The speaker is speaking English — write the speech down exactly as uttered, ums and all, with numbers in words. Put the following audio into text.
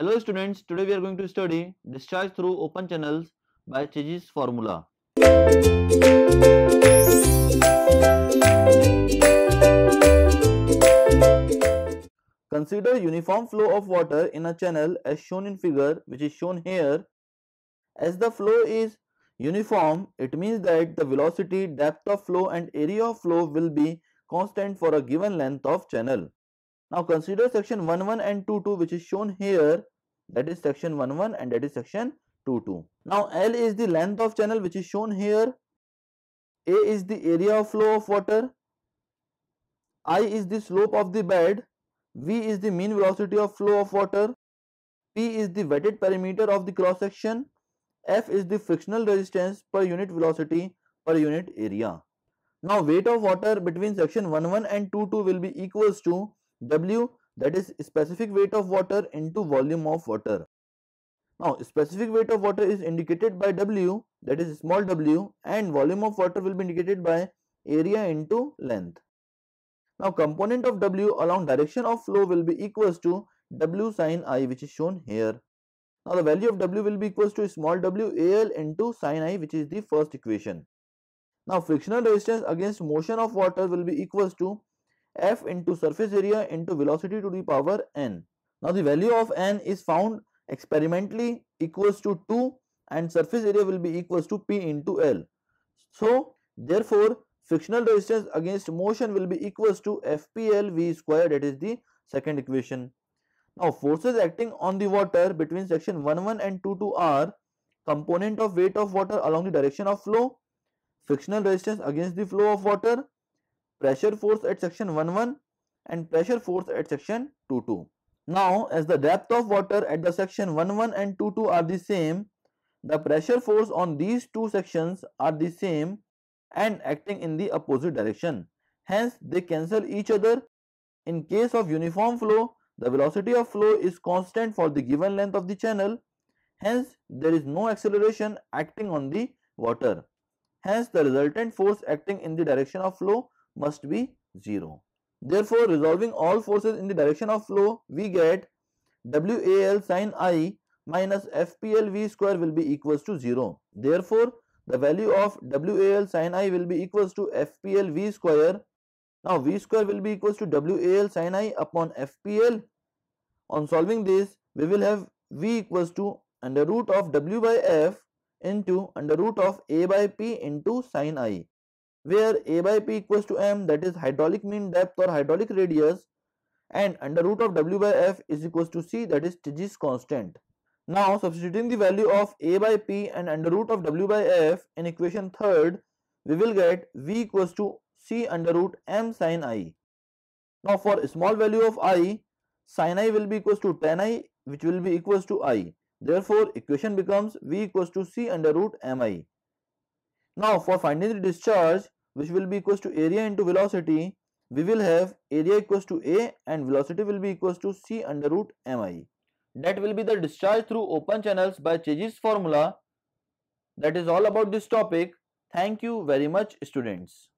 Hello students, today we are going to study discharge through open channels by Chezy's formula. Consider uniform flow of water in a channel as shown in figure, which is shown here. As the flow is uniform, it means that the velocity, depth of flow and area of flow will be constant for a given length of channel. Now consider section one one and two two, which is shown here, that is section one one and that is section two two. Now L is the length of channel, which is shown here. A is the area of flow of water. I is the slope of the bed. V is the mean velocity of flow of water. P is the wetted perimeter of the cross section. F is the frictional resistance per unit velocity per unit area. Now weight of water between section one one and two two will be equals to W, that is specific weight of water into volume of water. Now specific weight of water is indicated by W, that is small w, and volume of water will be indicated by area into length. Now component of W along direction of flow will be equals to W sin I, which is shown here. Now the value of W will be equals to small w A L into sin I, which is the first equation. Now frictional resistance against motion of water will be equals to F into surface area into velocity to the power n. Now the value of n is found experimentally equals to two and surface area will be equals to P into L. So therefore frictional resistance against motion will be equals to F P L V square, that is the second equation. Now forces acting on the water between section one one and two two are component of weight of water along the direction of flow, frictional resistance against the flow of water, pressure force at section one one and pressure force at section two two. Now as the depth of water at the section one one and two two are the same, the pressure force on these two sections are the same and acting in the opposite direction. Hence they cancel each other. In case of uniform flow, the velocity of flow is constant for the given length of the channel. Hence there is no acceleration acting on the water. Hence the resultant force acting in the direction of flow must be zero. Therefore, resolving all forces in the direction of flow, we get W A L sin I minus F P L V square will be equals to zero. Therefore, the value of W A L sin I will be equals to F P L V square. Now, V square will be equals to W A L sin I upon F P L. On solving this, we will have V equals to under root of W by F into under root of A by P into sin I, where A by P equals to M, that is hydraulic mean depth or hydraulic radius, and under root of W by F is equals to C, that is Chezy's constant. Now substituting the value of A by P and under root of W by F in equation third, we will get V equals to C under root M sin I. Now for small value of I, sin I will be equals to tan I, which will be equals to I. Therefore equation becomes V equals to C under root M I. Now for finding the discharge, which will be equals to area into velocity, we will have area equals to A and velocity will be equals to C under root M I. That will be the discharge through open channels by Chezy's formula. That is all about this topic. Thank you very much, students.